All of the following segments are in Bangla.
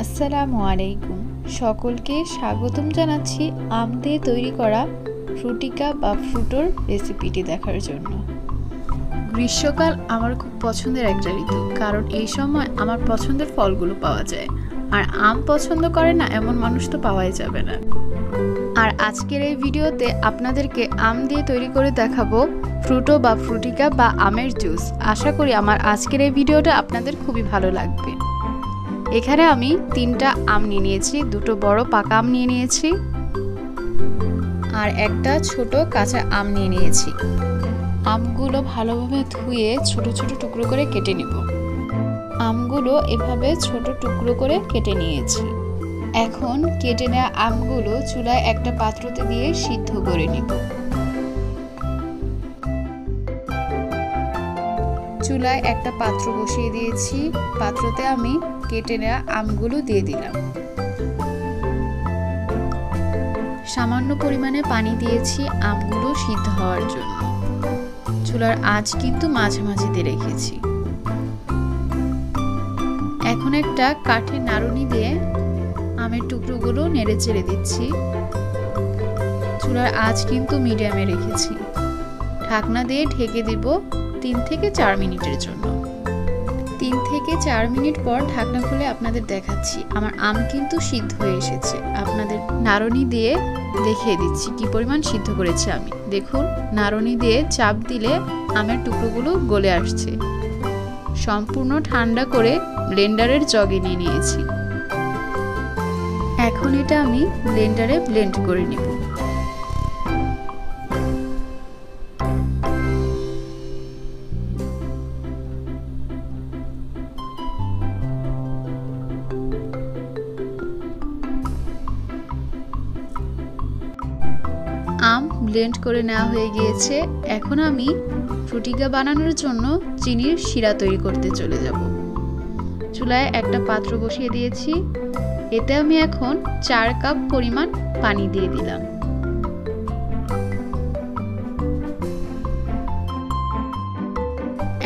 আসসালামু আলাইকুম সকলকে স্বাগতম জানাচ্ছি আম দিয়ে তৈরি করা ফ্রুটিকা বা ফ্রুটোর রেসিপিটি দেখার জন্য। গ্রীষ্মকাল আমার খুব পছন্দের একটা ঋতু, কারণ এই সময় আমার পছন্দের ফলগুলো পাওয়া যায়। আর আম পছন্দ করে না এমন মানুষ তো পাওয়াই যাবে না। আর আজকের এই ভিডিওতে আপনাদেরকে আম দিয়ে তৈরি করে দেখাবো ফ্রুটো বা ফ্রুটিকা বা আমের জুস। আশা করি আমার আজকের এই ভিডিওটা আপনাদের খুবই ভালো লাগবে। এখানে আমি তিনটা আম নিয়ে নিয়েছি, দুটো বড় পাকা আম নিয়ে নিয়েছি আর একটা ছোট কাঁচা আম নিয়ে নিয়েছি। আমগুলো ভালোভাবে ধুয়ে ছোট ছোট টুকরো করে কেটে নিব। আমগুলো এভাবে ছোট টুকরো করে কেটে নিয়েছি। এখন কেটে নেওয়া আমগুলো চুলায় একটা পাত্রতে দিয়ে সিদ্ধ করে নিব। চুলায় একটা পাত্র বসিয়ে দিয়েছি, পাত্রতে আমি কেটে নেওয়া আমগুলো দিয়ে দিলাম। সামান্য পরিমাণে পানি দিয়েছি আমগুলো সিদ্ধ হওয়ার জন্য। চুলার আঁচ কিন্তু মাঝামাঝিতে রেখেছি। এখন একটা কাঠের নাড়ুনি দিয়ে আমের টুকরোগুলো নেড়ে চেড়ে দিচ্ছি। চুলার আঁচ কিন্তু মিডিয়ামে রেখেছি। ঢাকনা দিয়ে ঢেকে দেব 3 থেকে 4 মিনিটের জন্য। 3 থেকে 4 মিনিট পর ঢাকনা খুলে আপনাদের দেখাচ্ছি। আমার আম কিন্তু সিদ্ধ হয়ে এসেছে। আপনাদের নাড়ুনি দিয়ে দেখিয়ে দিচ্ছি কি পরিমাণ সিদ্ধ করেছি আমি। দেখুন, নাড়ুনি দিয়ে চাপ দিলে আমের টুকরোগুলো গলে আসছে। সম্পূর্ণ ঠান্ডা করে ব্লেন্ডারের জগে নিয়ে নিয়েছি। এখন এটা আমি ব্লেন্ডারে ব্লেন্ড করে নেব। আম ব্লেন্ড করে নেওয়া হয়ে গিয়েছে। এখন আমি ফ্রুটিকা বানানোর জন্য চিনির শিরা তৈরি করতে চলে যাব। চুলায় একটা পাত্র বসিয়ে দিয়েছি। এতে আমি এখন 4 কাপ পরিমাণ পানি দিয়ে দিলাম।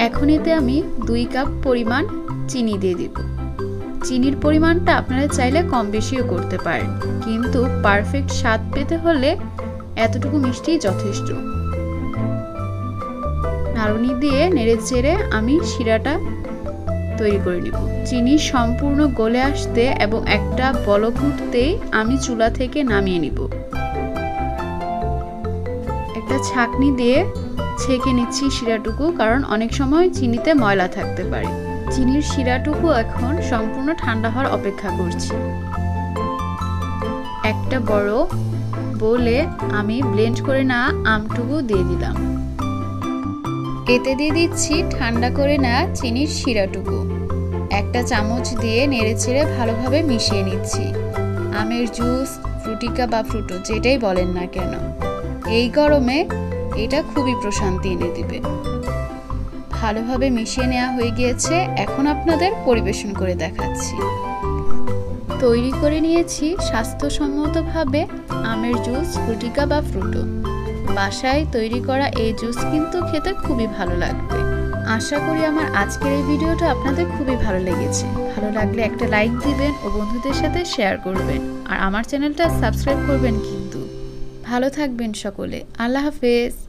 এখন এতে আমি 2 কাপ পরিমাণ চিনি দিয়ে দেব। চিনির পরিমাণটা আপনারা চাইলে কম বেশিও করতে পারেন, কিন্তু পারফেক্ট স্বাদ পেতে হলে এতটুকু মিষ্টি যথেষ্ট। নাড়ুনি দিয়ে নেড়ে চেড়ে আমি শিরাটা তৈরি করে নেব। চিনি সম্পূর্ণ গলে আসতে এবং একটা বলক উঠতেই আমি চুলা থেকে নামিয়ে নিব। একটা ছাঁকনি দিয়ে ছেঁকে নিচ্ছি শিরাটুকু, কারণ অনেক সময় চিনিতে ময়লা থাকতে পারে। চিনির শিরাটুকু এখন সম্পূর্ণ ঠান্ডা হওয়ার অপেক্ষা করছি। একটা বড় বলে আমি ব্লেন্ড করে না আমটুকু দিয়ে দিলাম। এতে দিয়ে দিচ্ছি ঠান্ডা করে না চিনির শিরাটুকু। একটা চামচ দিয়ে নেড়েচেড়ে ভালোভাবে মিশিয়ে নিচ্ছি। আমের জুস, ফ্রুটিকা বা ফ্রুটো যেটাই বলেন না কেন, এই গরমে এটা খুবই প্রশান্তি এনে দিবে। ভালোভাবে মিশিয়ে নেওয়া হয়ে গিয়েছে। এখন আপনাদের পরিবেশন করে দেখাচ্ছি। তৈরি করে নিয়েছি স্বাস্থ্যসম্মতভাবে আমের জুস, ফ্রুটিকা বা ফ্রুটো। বাসায় তৈরি করা এই জুস কিন্তু খেতে খুবই ভালো লাগবে। আশা করি আমার আজকের এই ভিডিওটা আপনাদের খুবই ভালো লেগেছে। ভালো লাগলে একটা লাইক দিবেন ও বন্ধুদের সাথে শেয়ার করবেন। আর আমার চ্যানেলটা সাবস্ক্রাইব করবেন কিন্তু। ভালো থাকবেন সকলে। আল্লাহ হাফেজ।